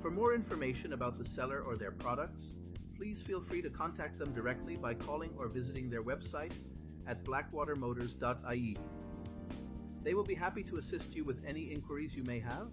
For more information about the seller or their products, please feel free to contact them directly by calling or visiting their website at blackwatermotors.ie. They will be happy to assist you with any inquiries you may have,